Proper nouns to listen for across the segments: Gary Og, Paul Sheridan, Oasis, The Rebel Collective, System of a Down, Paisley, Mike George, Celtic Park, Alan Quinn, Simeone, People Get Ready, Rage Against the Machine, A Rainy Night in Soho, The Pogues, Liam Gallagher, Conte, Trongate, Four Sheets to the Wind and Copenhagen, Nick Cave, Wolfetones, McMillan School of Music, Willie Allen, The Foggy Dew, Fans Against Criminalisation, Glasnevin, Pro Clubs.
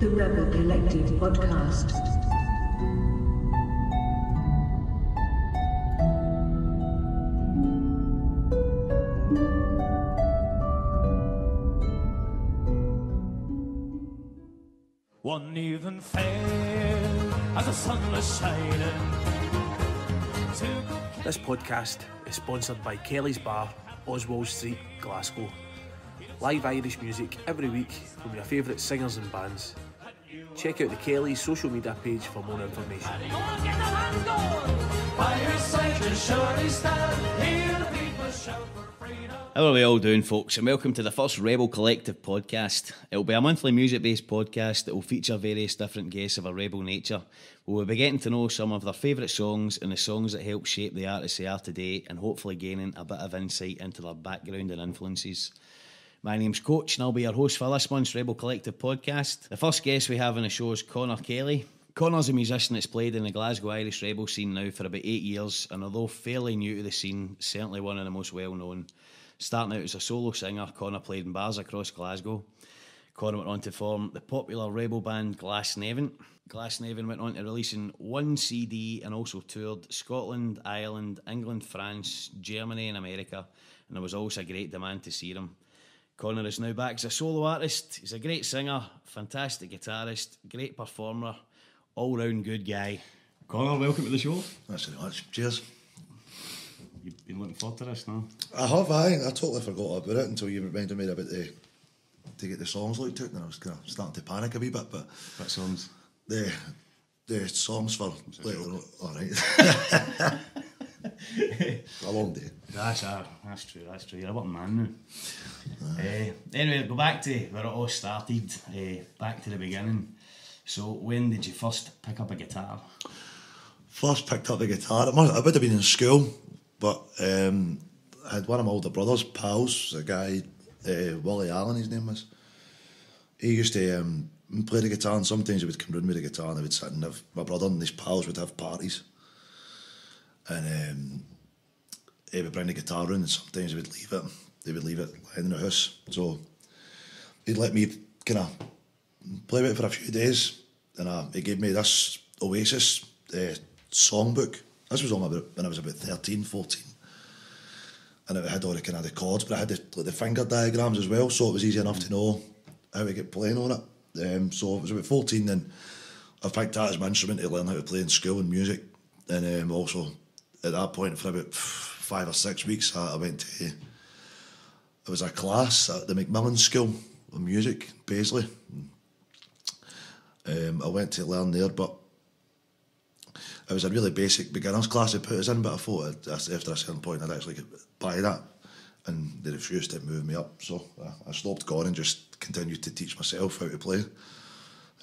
The Rebel Collective Podcast. One even failed as the sun was shining. This podcast is sponsored by Kelly's Bar, Oswald Street, Glasgow. Live Irish music every week from your favourite singers and bands. Check out the Kelly's social media page for more information. How are we all doing, folks? And welcome to the first Rebel Collective podcast. It'll be a monthly music-based podcast that will feature various different guests of a rebel nature. We'll be getting to know some of their favourite songs and the songs that help shape the artists they are today, and hopefully gaining a bit of insight into their background and influences. My name's Coach, and I'll be your host for this month's Rebel Collective podcast. The first guest we have on the show is Conor Kelly. Conor's a musician that's played in the Glasgow Irish Rebel scene now for about 8 years, and although fairly new to the scene, certainly one of the most well-known. Starting out as a solo singer, Conor played in bars across Glasgow. Conor went on to form the popular rebel band Glasnevin. Glasnevin went on to releasing one CD and also toured Scotland, Ireland, England, France, Germany and America, and there was always a great demand to see them. Conor is now back as a solo artist. He's a great singer, fantastic guitarist, great performer, all-round good guy. Conor, welcome to the show. Thanks very much. Cheers. You've been looking forward to this, no? I have, aye. I totally forgot about it until you reminded me about to get the songs looked at, and I was kind of starting to panic a wee bit. But what songs? The songs for later on. All right. A long day. That's true. You're a working man now. Anyway, go back to where it all started, back to the beginning. So when did you first pick up a guitar? First picked up the guitar, I would have been in school, but I had one of my older brothers, pals, a guy, Willie Allen his name was. He used to play the guitar, and sometimes he would come round with the guitar and I would sit and have, my brother and his pals would have parties. And he would bring the guitar round, and sometimes he would leave it. They would leave it lying in the house. So he'd let me kind of play with it for a few days, and he gave me this Oasis songbook. This was on when I was about 13, 14. And it had all the kind of the chords, but it had the finger diagrams as well, so it was easy enough to know how to get playing on it. So it was about 14 then. I picked that as my instrument to learn how to play in school and music. And also, at that point, for about 5 or 6 weeks, I went to, it was a class at the McMillan School of Music, Paisley. I went to learn there, but it was a really basic beginner's class they put us in, but I thought after a certain point I'd actually buy that, and they refused to move me up, so I stopped going and just continued to teach myself how to play.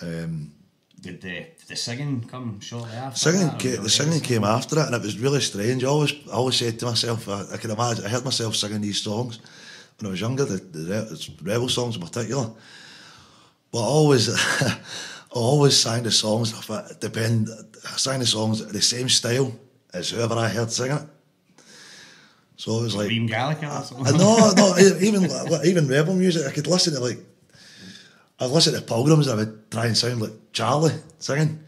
Did the singing come shortly after? The singing came after it, and it was really strange. I always said to myself, I can imagine, I heard myself singing these songs when I was younger, the rebel songs in particular. But I always sang the songs. I sang the songs the same style as whoever I heard sing it. So it was like Liam Gallagher or something. No, even rebel music. I could listen to I'd listen to Pilgrims and I would try and sound like Charlie singing.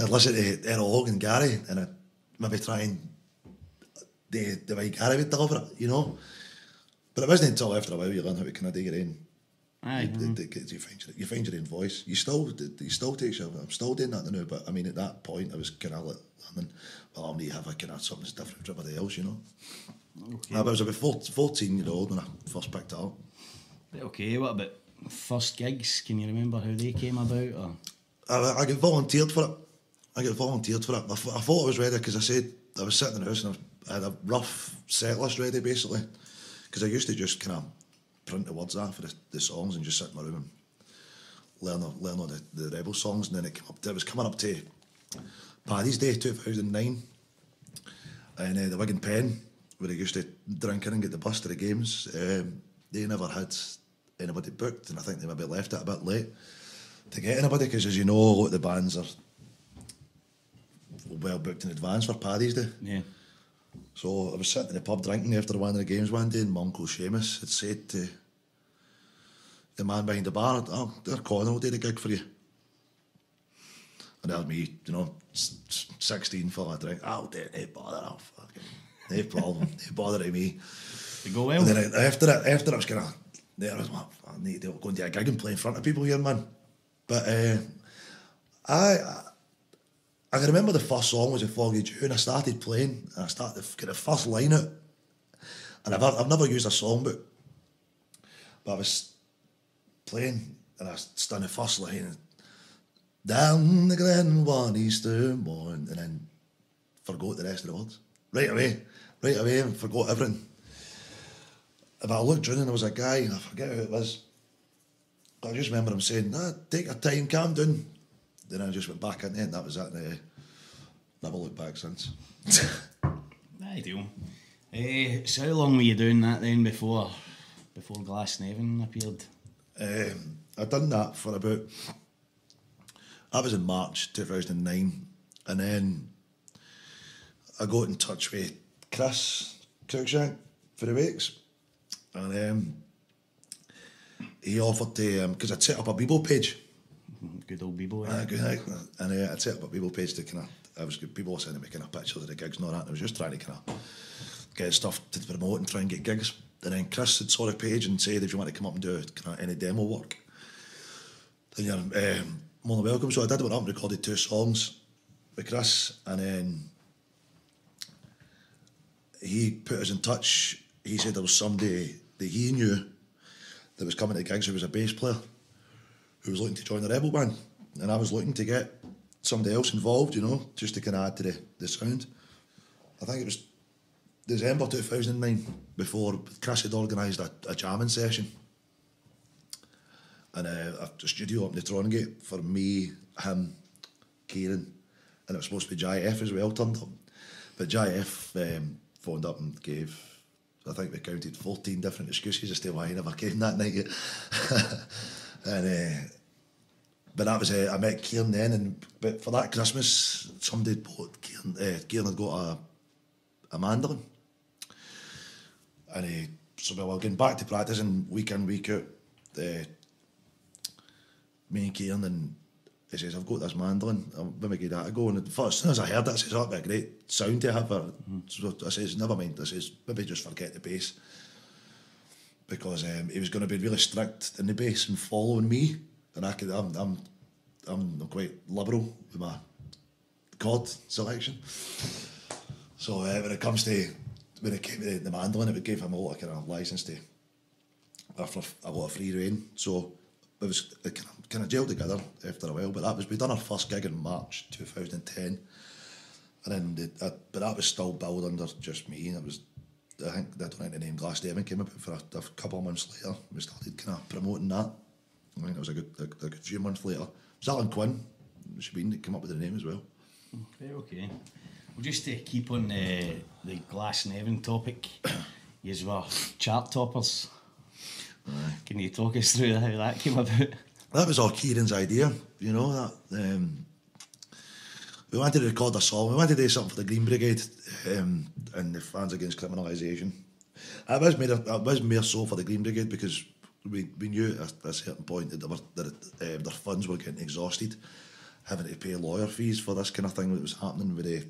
I'd listen to Eire Og and Gary, and I'd maybe try and the way Gary would deliver it, you know. But it wasn't until after a while you learn how to kind of do your own. You find your own voice. You still take yourself. I'm still doing that now, but I mean at that point I was kind of like learning, well, I need to have a kind of something different from everybody else, you know. Okay. I was about 14 years old when I first picked it up. Okay, what about first gigs? Can you remember how they came about? Or? I got volunteered for it. I thought I was ready because I said I was sitting in the house and I had a rough set list ready basically, because I used to just kind of print the words out for the songs and just sit in my room and learn all the rebel songs. And then it was coming up to Paddy's Day 2009, and the Wigan Pen, where I used to drink in and get the bus to the games, they never had anybody booked, and I think they maybe left it a bit late to get anybody, because as you know, a lot of the bands are well booked in advance for Paddy's Day. Yeah. So I was sitting in the pub drinking after one of the games one day, and my uncle Seamus had said to the man behind the bar, "Oh, Conor will do the gig for you." And that was me, you know, 16 full of drink. Oh, they bother, oh, fucking, no problem, they bother to me. They go well. And then after that, I was kind of, there I was like, I need to go and do a gig and play in front of people here, man. But I can remember the first song was A Foggy Dew, and I started playing, and I started to get the first line out. And I've never used a songbook, but I was playing, and I stand the first line, and, down the glen one Easter morn, and then forgot the rest of the words. Right away, and forgot everything. If I looked around and there was a guy, and I forget who it was, I just remember him saying, nah, take your time, calm down. Then I just went back in there, and that was that, and I never looked back since. Ideal. So how long were you doing that then before Glasnevin appeared? I'd done that for about... That was in March 2009, and then I got in touch with Chris Cruickshank for the Wakes, and he offered to, because I'd set up a Bebo page. Good old Bebo, yeah. And I'd set up a Bebo page to kind of, people were sending me kind of pictures of the gigs and all that, and I was just trying to kind of get stuff to promote and try and get gigs. And then Chris had saw the page and said, if you want to come up and do kind of any demo work, then you're... more than welcome. So I did went up and recorded 2 songs with Chris, and then he put us in touch. He said there was somebody that he knew that was coming to gigs who was a bass player who was looking to join the Rebel Band, and I was looking to get somebody else involved, you know, just to kind of add to the sound. I think it was December 2009 before Chris had organised a jamming session. And a studio up in the Trongate for me, him, Kieran, and it was supposed to be Jai F as well turned up. But Jai F phoned up and gave, I think we counted 14 different excuses as to why he never came that night yet. But that was, I met Kieran then, but for that Christmas, somebody bought Kieran, Kieran had got a mandolin. And so we were getting back to practice, and week in, week out, me and Kieran, and he says, I've got this mandolin, when we get that a go, and as soon as I heard that, I says, that'd be a great sound to have, so I says, never mind, I says, maybe just forget the bass, because he was going to be really strict in the bass and following me, and I'm quite liberal with my chord selection, so when it came to the mandolin, it gave him a lot of kind of license to, a lot of free rein, so it was kind of gelled together after a while, but that was, we done our first gig in March 2010, and then but that was still built under just me. And it was, I think, I don't think the name Glasnevin came up for a couple of months later. We started kind of promoting that. I think it was a good few months later. It was Alan Quinn, Shebeen, that came up with the name as well. Very okay. Well, just to keep on the Glasnevin topic, you were chart toppers. Can you talk us through how that came about? That was all Kieran's idea, you know. That we wanted to record a song, we wanted to do something for the Green Brigade and the Fans Against Criminalisation. I was more so for the Green Brigade because we knew at a certain point that their funds were getting exhausted, having to pay lawyer fees for this kind of thing that was happening, where the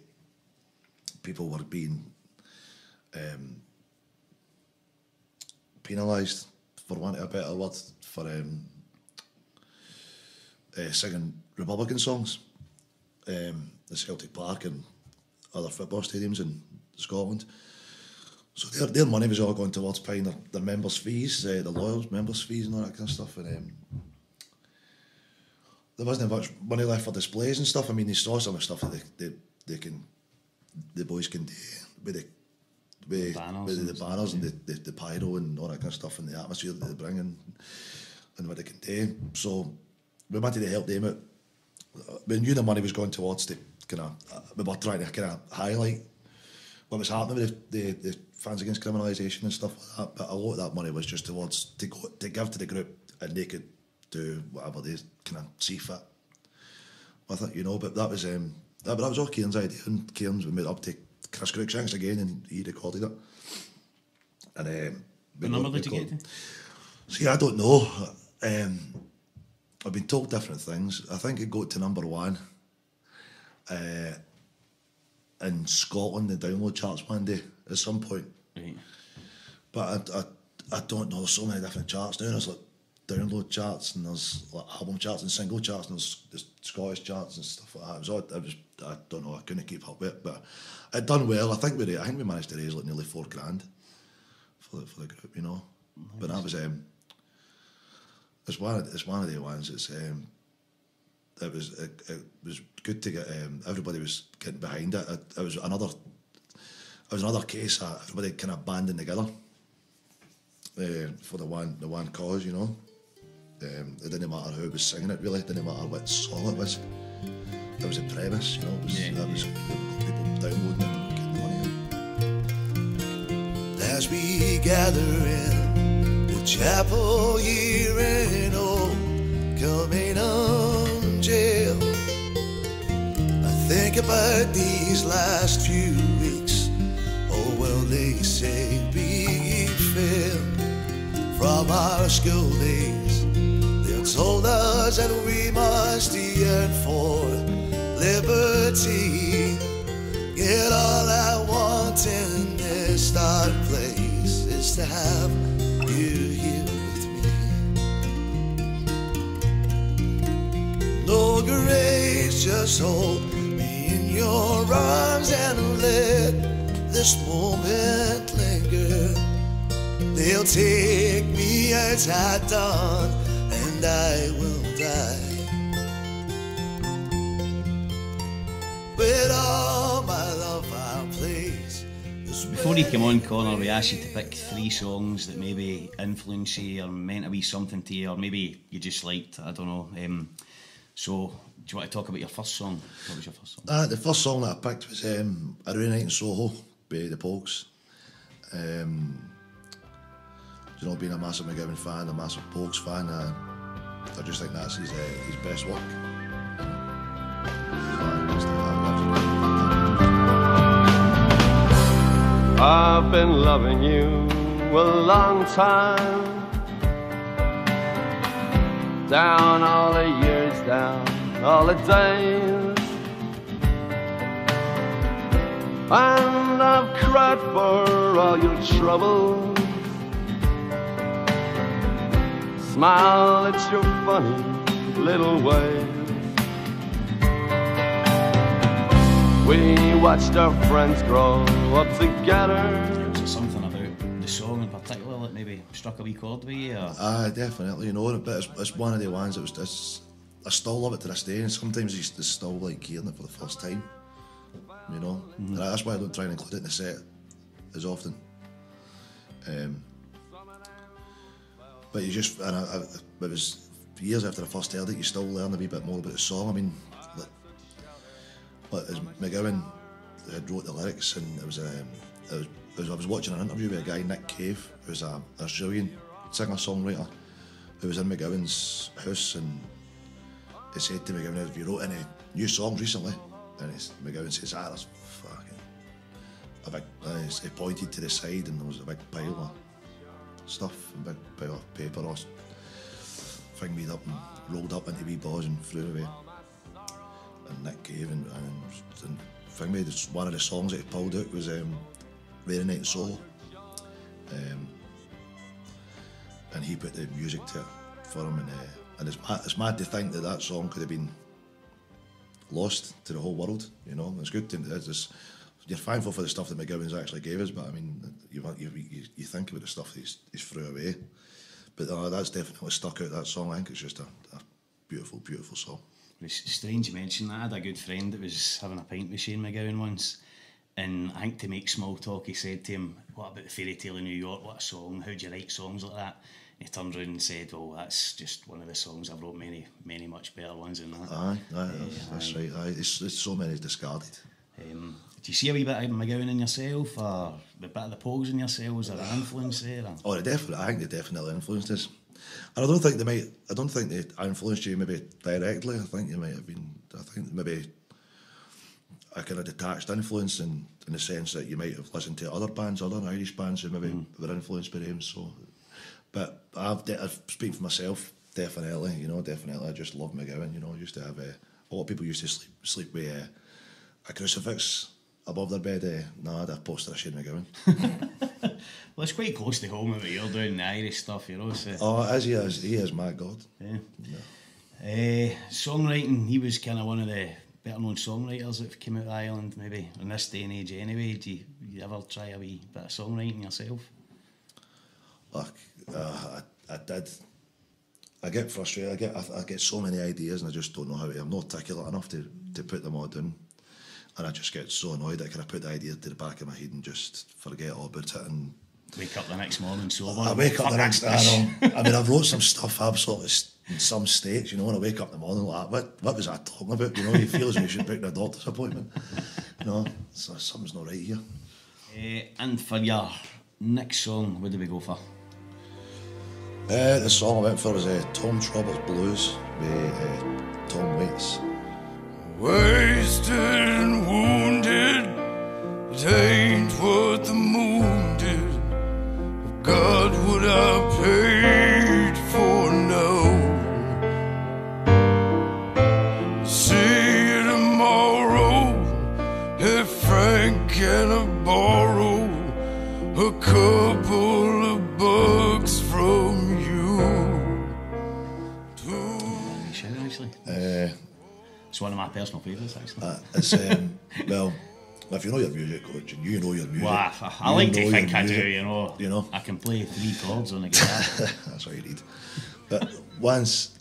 people were being penalised, for want of a better word, for singing Republican songs, the Celtic Park and other football stadiums in Scotland. So their money was all going towards paying their members' fees, the lawyers' members' fees and all that kind of stuff. And there wasn't much money left for displays and stuff. I mean, they saw some of the stuff that the boys can do with the banners and the pyro and all that kind of stuff, and the atmosphere that they bring and what they can do. So we wanted to help them out. We knew the money was going towards the kind of, we were trying to kind of highlight what was happening with the Fans Against Criminalisation and stuff like that. But a lot of that money was just towards to give to the group, and they could do whatever they kind of see fit with it, you know. But that was that was all Kieran's idea, and Kieran's we made up to Chris Cruickshank again, and he recorded it. And what number did you get to? See, I don't know. I've been told different things. I think it got to number 1 in Scotland, the download charts one day at some point. Right. But I don't know, so many different charts now. There's like download charts and there's like album charts and single charts and there's Scottish charts and stuff like that. I don't know, I couldn't keep up with it, but it done well. I think we managed to raise like nearly $4,000 for the group, you know. Nice. But that was it's one of the ones. It's it was good to get everybody was getting behind it. It was another case of everybody kind of banding together for the one cause, you know. It didn't matter who was singing it, really. It didn't matter what song it was. It was a premise, you know. It was people downloading it and getting money. As we gather in the chapel year and oh, coming on jail, I think about these last few weeks. Oh, well, they say be fair. From our school days, they told us that we must yearn for liberty. Yet all I want in this dark place is to have you here with me. No grace, just hold me in your arms and let this moment linger. They'll take me as at dawn and I will die. Before you came on, Conor, we asked you to pick three songs that maybe influenced you or meant a wee something to you, or maybe you just liked, I don't know. So, do you want to talk about your first song? What was your first song? The first song that I picked was A Rainy Night in Soho by The Pogues. You know, being a massive McGowan fan, a massive Pogues fan, I just think that's his best work. I've been loving you a long time, down all the years, down all the days, and I've cried for all your troubles, smile at your funny little ways. We watched our friends grow up together. Was it something about the song in particular that maybe struck a wee chord with you? Definitely, you know, but it's one of the ones that was just, I still love it to this day, and sometimes you still like hearing it for the first time, you know. Mm-hmm. And that's why I don't try and include it in the set as often. But you just, and it was years after I first heard it, you still learn a wee bit more about the song. I mean, but as McGowan wrote the lyrics, and I was watching an interview with a guy, Nick Cave, who's an Australian singer-songwriter, who was in McGowan's house, and he said to McGowan, "Have you wrote any new songs recently?" And McGowan says, "There's fucking a big." He pointed to the side, and there was a big pile of stuff, a big pile of paper, or thing made up and rolled up into wee balls and threw it away. And Nick Cave and thing me, one of the songs that he pulled out was Rainy Night in Soho, and he put the music to it for him, and it's mad to think that song could have been lost to the whole world, you know. It's good to, it's just, you're thankful for the stuff that McGowan's actually gave us, but I mean, you think about the stuff he's threw away, but that's definitely stuck out, that song. I think it's just a beautiful, beautiful song. It was strange you mentioned that. I had a good friend that was having a pint with Shane McGowan once, and I think to make small talk, he said to him, "What about the Fairy Tale in New York? What a song, how do you write songs like that?" And he turned around and said, "Well, that's just one of the songs. I've wrote many, many much better ones than that." Aye, that's right. Aye. It's so many discarded. Do you see a wee bit of McGowan in yourself, or a bit of the Pogues in yourself? Is there an influence there? Oh, I think they definitely influenced us. And I don't think they influenced you maybe directly. I think you might have been, I think maybe a kind of detached influence in the sense that you might have listened to other Irish bands who maybe were influenced by them. So, but I speak for myself, definitely, you know, definitely. I just love McGowan, you know. I used to have, a lot of people used to sleep with a crucifix above their bed, no, I had a poster of Shane McGowan. Well, it's quite close to home, but you're doing the Irish stuff, you know. So. Oh, as he is my god. Yeah. Yeah. Songwriting, he was kind of one of the better known songwriters that came out of Ireland, maybe in this day and age anyway. Do you ever try a wee bit of songwriting yourself? Look, I did. I get frustrated, I get so many ideas and I just don't know how to, I'm not articulate enough to put them all down. And I just get so annoyed that I kind of put the idea to the back of my head and just forget all about it and... Wake up the next morning sober. I wake up the next morning, I mean, I've wrote some stuff absolutely in some states, you know, and I wake up in the morning like, what was I talking about? You know, you feel as if you should book a doctor's appointment. You know, so something's not right here. And for your next song, what did we go for? The song I went for was Tom Traubert's Blues by Tom Waits. Wasted and wounded, it ain't what the moon did. God, what I paid for now. See you tomorrow, if Frank can I borrow a couple of bucks from. It's one of my personal favourites, actually. It's, well, if you know your music, coach, and you know your music... Well, I like to think I music, do, you know. You know. I can play 3 chords on a guitar. That's what you need. But once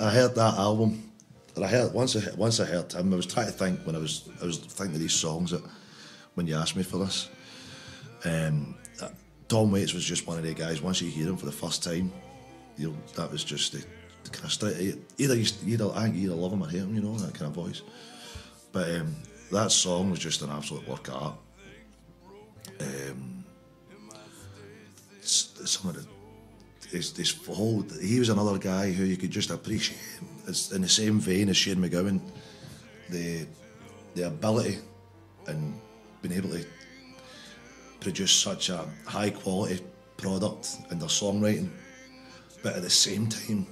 I heard that album, and once I heard him, I was trying to think, when I was thinking of these songs, that when you asked me for this, Tom Waits was just one of the guys, once you hear him for the first time, you know, that was just... Kind of straight, either love him or hate him, you know, that kind of voice. But that song was just an absolute work of art. Some of his whole, he was another guy who you could just appreciate. It's in the same vein as Shane McGowan, the ability and being able to produce such a high quality product in their songwriting, but at the same time,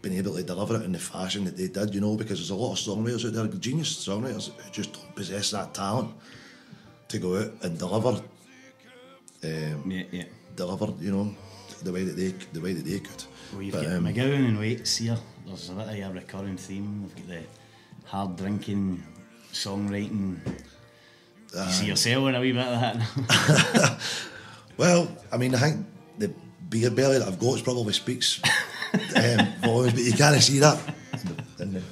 been able to deliver it in the fashion that they did, you know, because there's a lot of songwriters out there, genius songwriters, who just don't possess that talent to go out and deliver, deliver, you know, the way that they could. Well, you've got McGowan and Waits here. There's a bit of a recurring theme. We've got the hard drinking, songwriting. You see yourself in a wee bit of that. Well, I mean, I think the beer belly that I've got probably speaks. Volumes, but you can't see that in the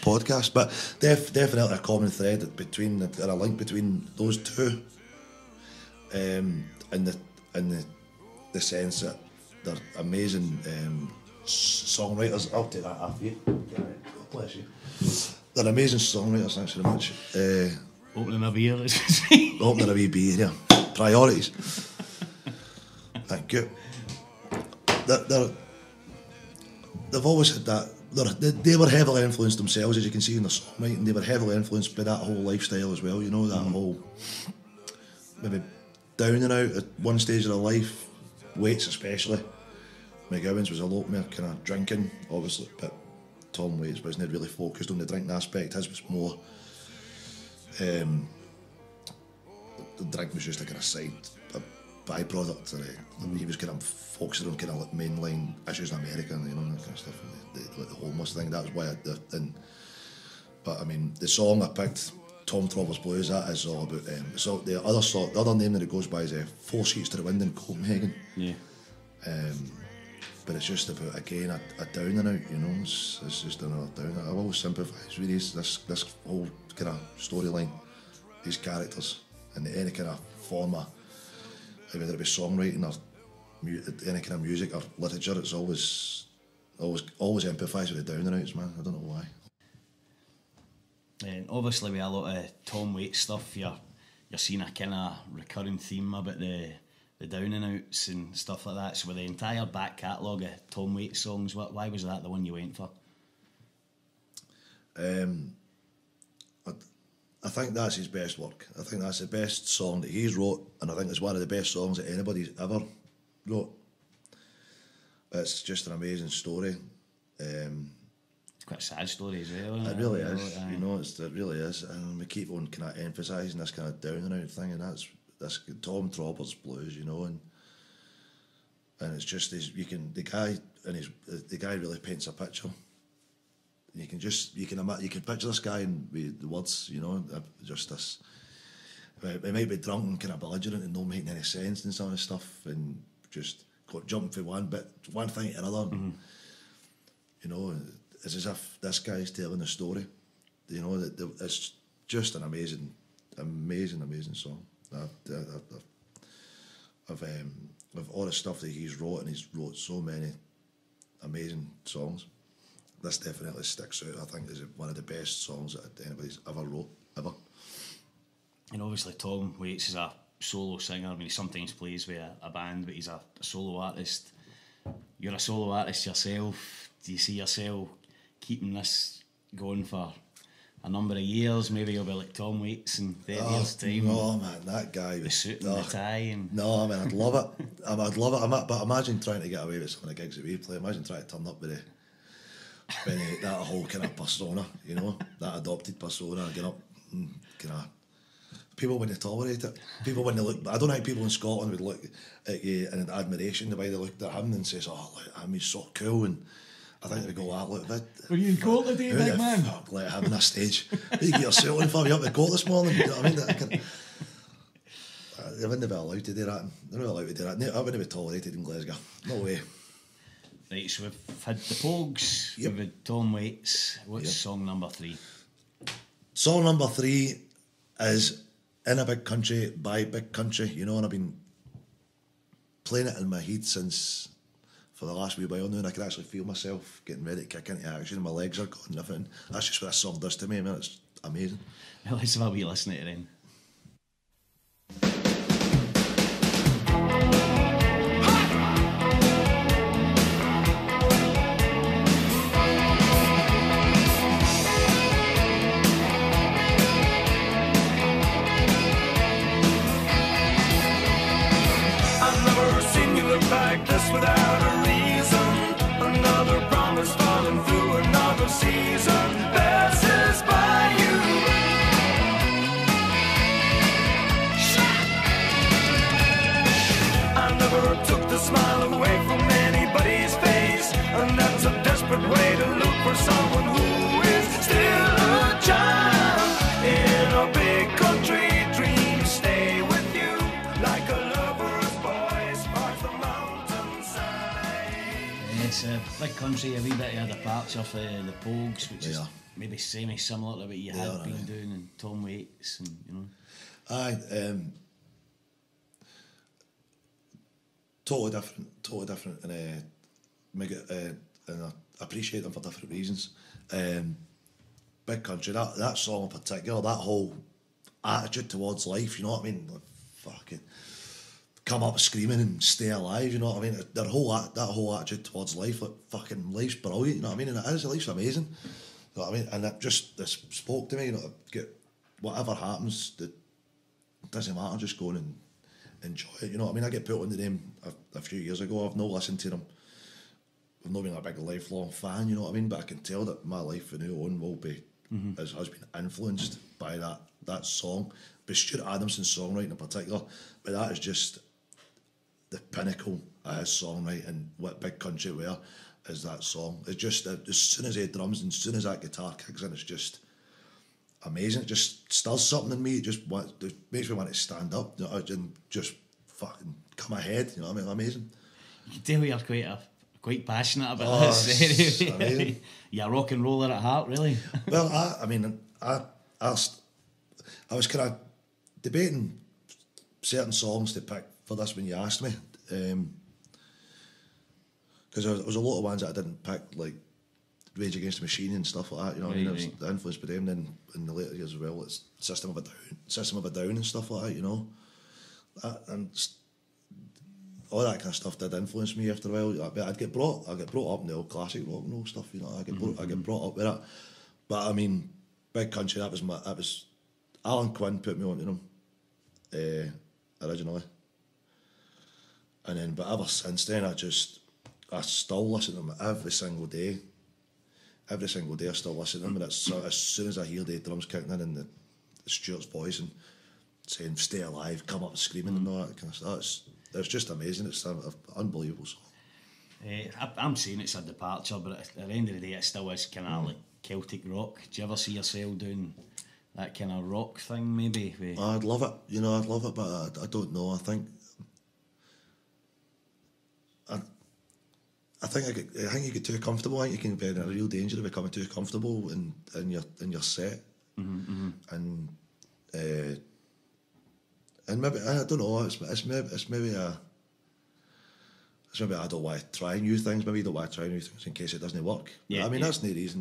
podcast, but definitely a common thread between, or a link between those two, in the sense that they're amazing songwriters. I'll take that after you. God bless you. They're amazing songwriters. Thanks very much. Opening a beer, let's see. Opening a wee beer. Yeah. Priorities. Thank you. They've always had that. They were heavily influenced themselves, as you can see in their songwriting. They were heavily influenced by that whole lifestyle as well, you know, that whole maybe down and out at one stage of their life. Waits especially. McGowan's was a lot more kind of drinking, obviously, but Tom Waits wasn't really focused on the drinking aspect. His was more... the drink was just a kind of side... byproduct, he was kind of focusing on kind of like mainline issues in America and, you know, that kind of stuff, and the homeless thing. That was why but I mean, the song I picked, Tom Traubert's Blues, that is all about. So the other name that it goes by is Four Sheets to the Wind and Copenhagen. Yeah. But it's just about, again, a down and out. You know, it's just another down. I always sympathise with this whole kind of storyline, these characters, and any kind of form of, whether it be songwriting or any kind of music or literature, it's always empathised with the down and outs, man. I don't know why. And obviously, with a lot of Tom Waits stuff, you're seeing a kind of recurring theme about the down and outs and stuff like that. So with the entire back catalogue of Tom Waits songs, why was that the one you went for? I think that's his best work. I think that's the best song that he's wrote, and I think it's one of the best songs that anybody's ever wrote. It's just an amazing story. quite sad stories, really. It really is, you know, it really is. And we keep on kind of emphasising this kind of down and out thing, and that's Tom Traubert's Blues, you know, and it's just the guy really paints a picture. You can picture this guy and with the words, you know, just this. He might be drunk and kind of belligerent and not making any sense and some of the stuff, and just got jumped for one thing to another. Mm-hmm. You know, it's as if this guy's telling a story. You know, it's just an amazing, amazing, amazing song. Of all the stuff that he's wrote, and he's wrote so many amazing songs. This definitely sticks out. I think is one of the best songs that anybody's ever wrote, ever. And obviously Tom Waits is a solo singer. I mean, he sometimes plays with a band, but he's a solo artist. You're a solo artist yourself. Do you see yourself keeping this going for a number of years? Maybe you'll be like Tom Waits in 30 years' time. No, man, that guy... The suit and the tie and... No, I mean, I'd love it. I'd love it. But imagine trying to get away with some of the gigs that we play. Imagine trying to turn up with that whole kind of persona, you know, that adopted persona, get up and kind of... People wouldn't tolerate it. People wouldn't look. I don't think people in Scotland would look at you in admiration the way they looked at him and says, "Oh, look, he's so cool." And I think they go, "Ah, look, were you in court today, big man? Fuck, let him on a stage. You get yourself in for you up the court this morning." You know what I mean? They wouldn't be allowed to do that. They're not allowed to do that. No, I wouldn't be tolerated in Glasgow. No way. Right, so we've had the Pogues. Yep. We've had Tom Waits. What's song number 3? Song number 3 is In a Big Country, by Big Country, you know, and I've been playing it in my head since, for the last wee while now, and I can actually feel myself getting ready to kick into action, and my legs are going nothing. That's just what this song does to me, I mean, it's amazing. Well, let's have a wee listen to it then. Without a reason, another promise falling through, another season passes by you. I never took the smile away from anybody's face, and that's a desperate way to look for someone who is still a child. In a big country, dreams stay with you like a lover's voice marks the mountain. It's a big country, a wee bit of a departure for the Pogues, which is maybe semi-similar to what you have been doing, and Tom Waits, and you know. Totally different, and I appreciate them for different reasons. Big country, that song in particular, that whole attitude towards life, you know what I mean? Like, fucking come up screaming and stay alive, you know what I mean? That whole attitude towards life, like, fucking life's brilliant, you know what I mean? And it is, life's amazing, you know what I mean? And it just spoke to me, you know, whatever happens, it doesn't matter, just go and enjoy it, you know what I mean? I get put into them a few years ago, I've not listened to them, I've not been a big lifelong fan, you know what I mean? But I can tell that my life from now on will be, has been influenced by that song, by Stuart Adamson's songwriting in particular, but that is just the pinnacle of his songwriting, and what Big Country were is that song. It's just, as soon as he drums and as soon as that guitar kicks in, it's just amazing. It just stirs something in me. It makes me want to stand up, you know, and just fucking come ahead, you know what I mean? Amazing. You can tell you're quite passionate about this. Amazing. You're a rock and roller at heart, really. Well, I was kind of debating certain songs to pick for this when you asked me, because there was a lot of ones that I didn't pick, like Rage Against the Machine and stuff like that, you know what I mean? There was the influence by them, then in the later years as well, it's System of a Down and stuff like that, you know, and all that kind of stuff did influence me after a while. But I get brought up in the old classic rock and all stuff, you know. I get brought up with that, but I mean, Big Country, that was Alan Quinn put me onto them originally. And then, but ever since then, I still listen to them every single day. every single day I still listen to them, and it's, as soon as I hear the drums kicking in and the Stuart's voice and saying "Stay Alive," come up screaming and all that kind of stuff, it's just amazing. It's an unbelievable song. I'm saying it's a departure, but at the end of the day it still is kind of like Celtic rock. Do you ever see yourself doing that kind of rock thing maybe? I'd love it, you know, I'd love it, but I don't know. I think you get too comfortable. I think you can be in a real danger of becoming too comfortable in your set. And maybe, I don't know, it's maybe I don't want to try new things. Maybe you don't want to try new things in case it doesn't work. Yeah, but, I mean, yeah. That's no reason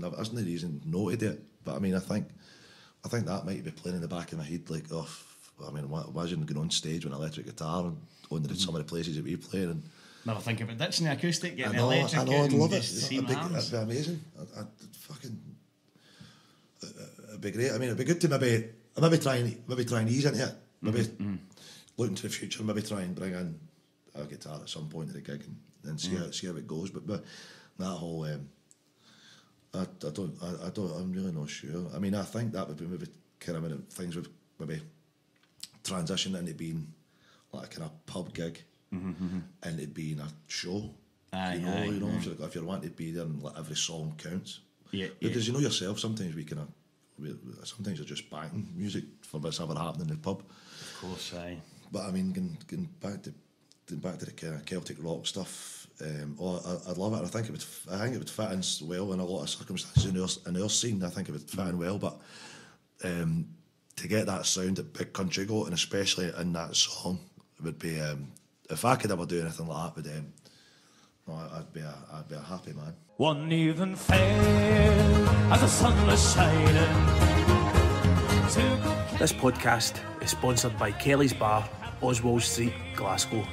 no to do it. But I mean, I think that might be playing in the back of my head, like, oh, I mean, imagine going on stage with an electric guitar and going to some of the places that we play and never think about that's an acoustic, getting electric. I know, I'd love it. That'd be amazing. It'd be great. I mean, it'd be good to maybe try and ease into it. Look into the future. Maybe try and bring in a guitar at some point at the gig and see how it goes. But that whole, I'm really not sure. I mean, I think that would be maybe kind of things would maybe transition into being like a kind of pub gig. And it'd be in a show, you know, if you want to be there and like every song counts, because you know yourself, sometimes sometimes you're just banging music for whatever happened in the pub, of course. But I mean, going back to the kind of Celtic rock stuff, I'd love it, and I think it would fit in well in a lot of circumstances in our scene. I think it would fit in well, but to get that sound at Big Country go, and especially in that song, it would be. If I could ever do anything like that with them, I'd be a happy man. One even failed as the sun was shining. This podcast is sponsored by Kelly's Bar, Oswald Street, Glasgow.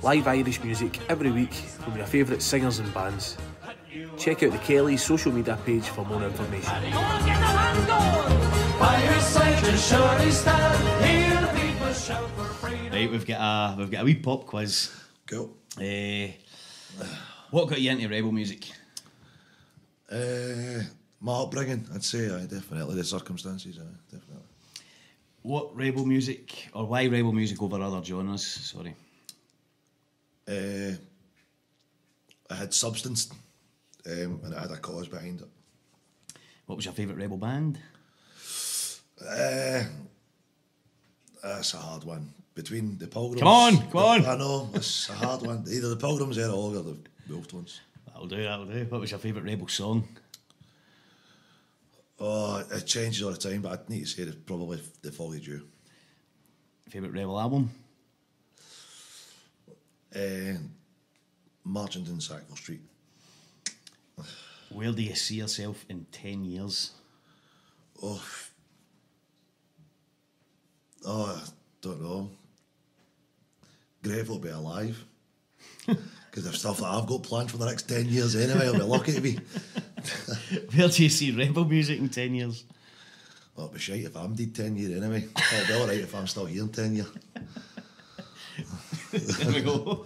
Live Irish music every week from your favourite singers and bands. Check out the Kelly's social media page for more information. Right, we've got a wee pop quiz. Cool. What got you into rebel music? My upbringing, I'd say. Definitely the circumstances. Definitely. What rebel music, or why rebel music over other genres? Sorry. I had substance, and I had a cause behind it. What was your favourite rebel band? That's a hard one. Between the Pogues. Come on. I know, it's a hard one. Either the Pogues, Eire Og, or the Wolfetones. That'll do. What was your favourite rebel song? Oh, it changes all the time, but I'd need to say it's probably The Foggy Dew. Favourite rebel album? Marching Down Sackville Street. Where do you see yourself in 10 years? I don't know. Grateful to be alive, because the stuff that I've got planned for the next 10 years anyway, I'll be lucky to be. Where do you see rebel music in 10 years? Well, it'll be shite if I'm dead 10 years anyway. It'll be alright if I'm still here in 10 years. There we go.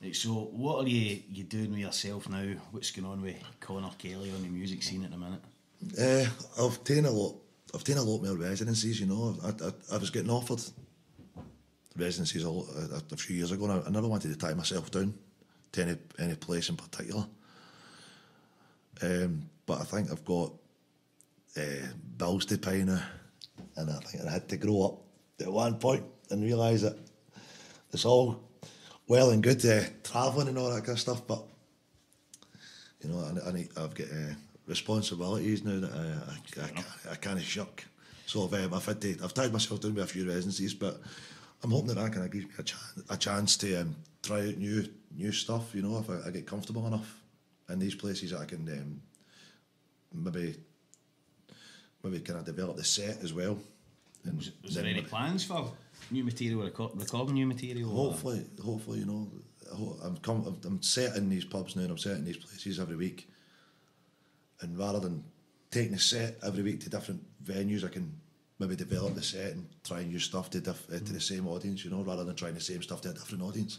Right, so what are you doing with yourself now? What's going on with Conor Kelly on the music scene at the minute? I've done a lot more residencies, you know. I was getting offered residencies a few years ago, and I never wanted to tie myself down to any place in particular. But I think I've got bills to pay now, and I think I had to grow up at one point and realise that it's all well and good travelling and all that kind of stuff, but you know, I've got responsibilities now that I can't shirk. So I've tied myself down with a few residencies, but I'm hoping that kind of gives me a chance to try out new stuff, you know, if I get comfortable enough in these places that I can maybe kind of develop the set as well. And was there any plans for new material, recording new material? Hopefully, you know, I'm set in these pubs now and I'm set in these places every week. And rather than taking a set every week to different venues, I can maybe develop the set and try new stuff to the same audience, you know, rather than trying the same stuff to a different audience.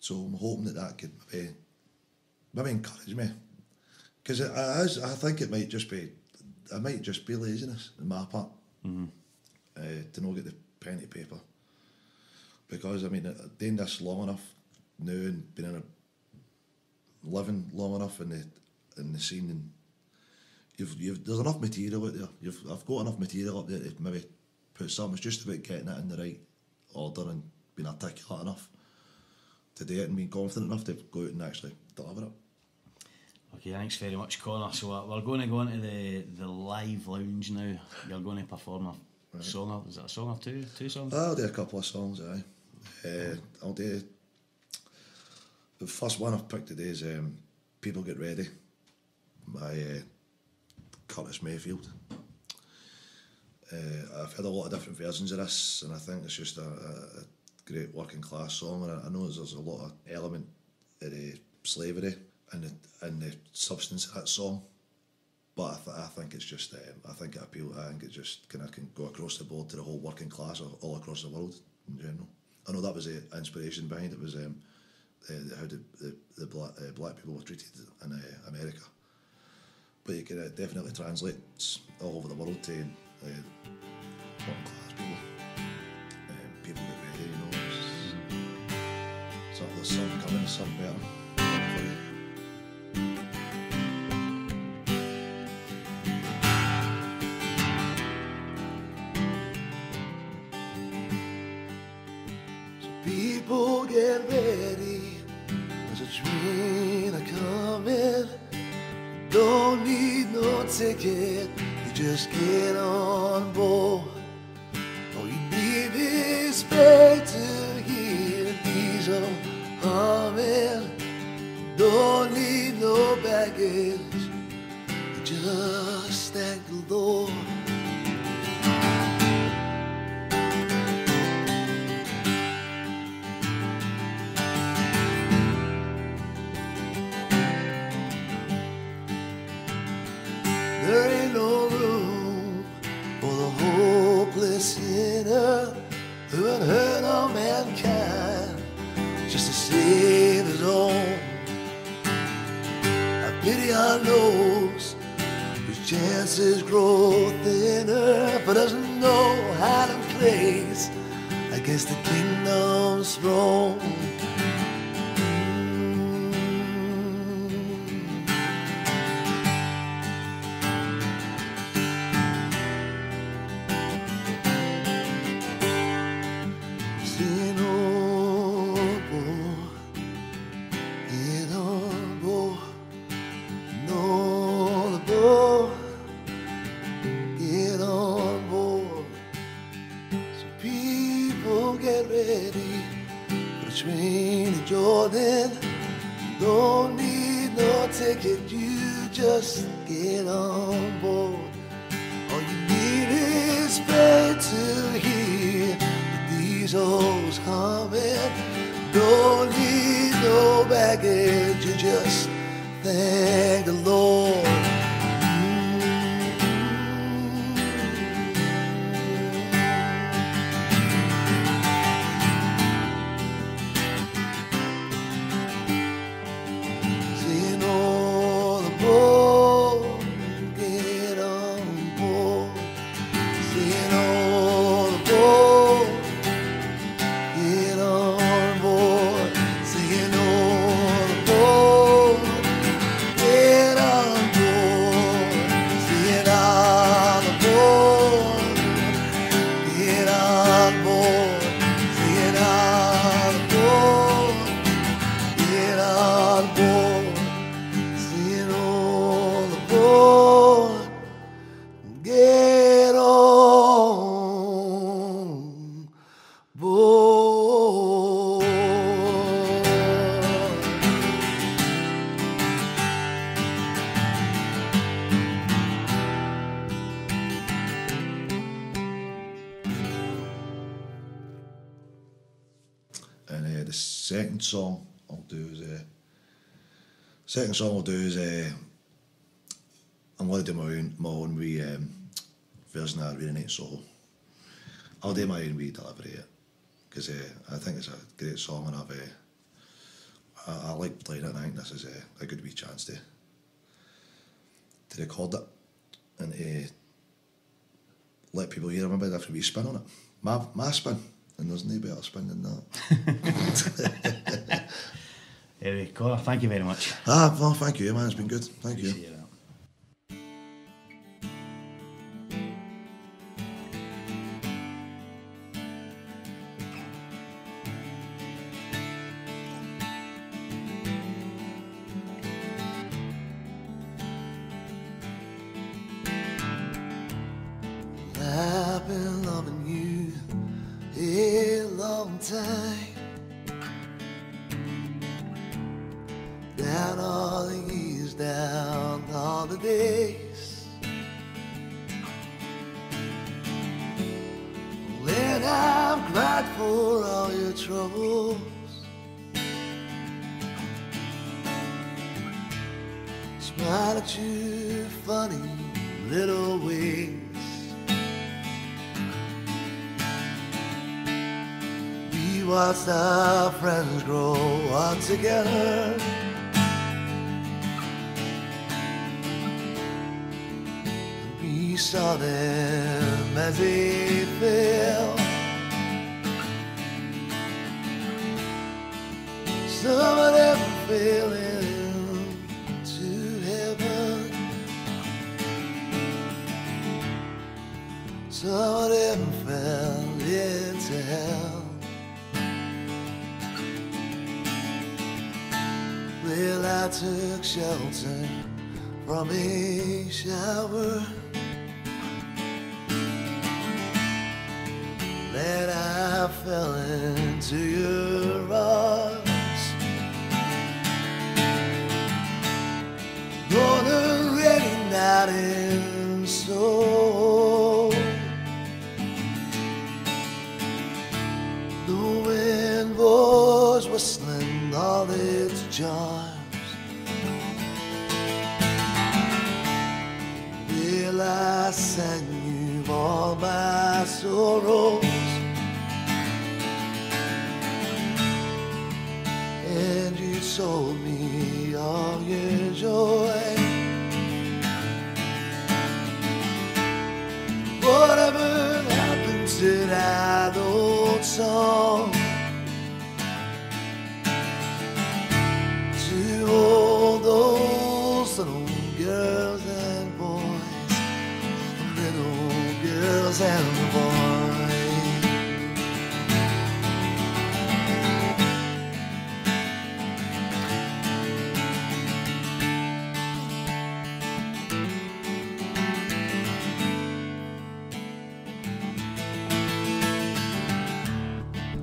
So I'm hoping that could maybe maybe encourage me, because I think it might just be, it might just be laziness on my part, to not get the pen to paper, because I mean, doing this long enough now and been in a living long enough in the scene, and there's enough material out there. I've got enough material up there to maybe put something. It's just about getting it in the right order and being articulate enough to do it and being confident enough to go out and actually deliver it. Okay, thanks very much, Conor. So we're going to go into the live lounge now. You're going to perform a song, or is it a song or two songs? I'll do a couple of songs, aye. I'll do, the first one I've picked today is People Get Ready by Curtis Mayfield. I've had a lot of different versions of this, and I think it's just a great working class song, and I know there's a lot of element of slavery and the substance of that song, but I think it's just I think it appeals. I think it just kind of can go across the board to the whole working class all across the world in general. I know that was the inspiration behind it, was how the black people were treated in America, but you can definitely translate all over the world to working class people. People get ready, you know. So there's something coming, something better. Get ready, there's a train a-comin'. Don't need no ticket, you just get on board. All you need is faith to hear the diesel humming. Don't need no baggage, you just thank the Lord. Knows whose chances grow thinner, but doesn't know how to place against the kingdom's throne. Second song I'll do is I'm going to do my own wee version of A Rainy Night in Soho. I'll do my own wee delivery, because I think it's a great song, and I've I like playing it. I think this is a good wee chance to record it and to let people hear about a wee spin on it. My spin, and there's no better spin than that. Anyway, Conor, thank you very much. Well, thank you, man. It's been good. Thank you.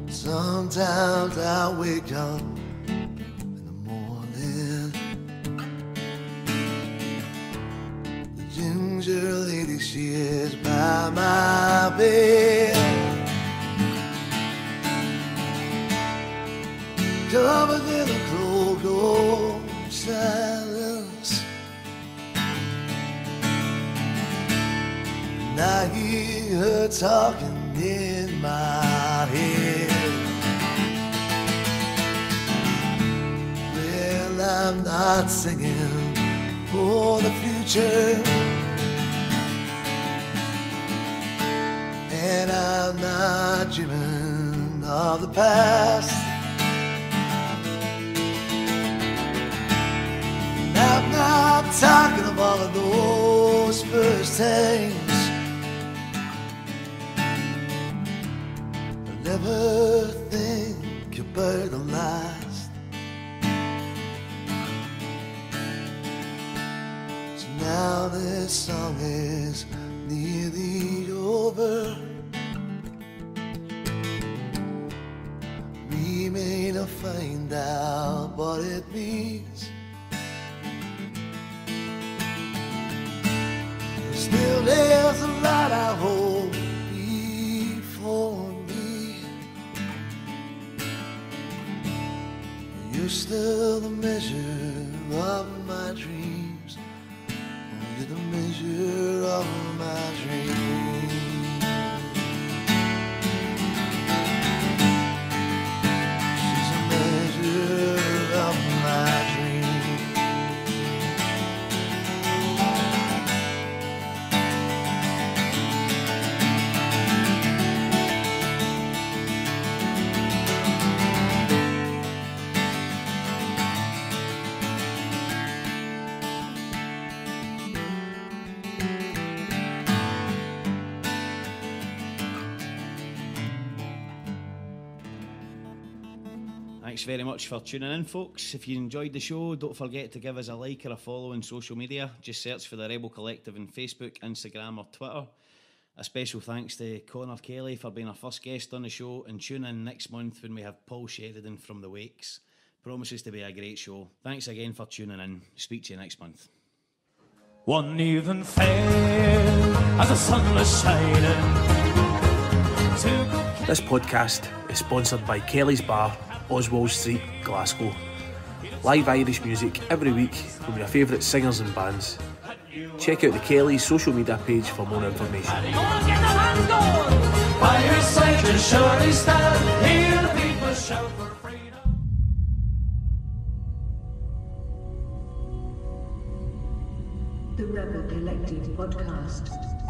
Sometimes I wake up in the morning. The ginger lady, she is by my bed. Covered in a cold, cold silence. And I hear her talking in my head. I'm not singing for the future, and I'm not dreaming of the past. And I'm not talking of all of those first things I never think you burn a lie. Now this song is nearly over. We may not find out what it means. Still there's a lot I hold before me. You're still the measure of my dreams. The measure of my dream. She's a measure of Thanks very much for tuning in, folks. If you enjoyed the show, don't forget to give us a like or a follow on social media. Just search for The Rebel Collective on Facebook, Instagram or Twitter. A special thanks to Conor Kelly for being our first guest on the show, and tune in next month when we have Paul Sheridan from The Wakes. Promises to be a great show. Thanks again for tuning in. Speak to you next month. One even fell as the sun was shining. This podcast is sponsored by Kelly's Bar, Oswald Street, Glasgow. Live Irish music every week from your favourite singers and bands. Check out the Kelly's social media page for more information. The Rebel Collective Podcast.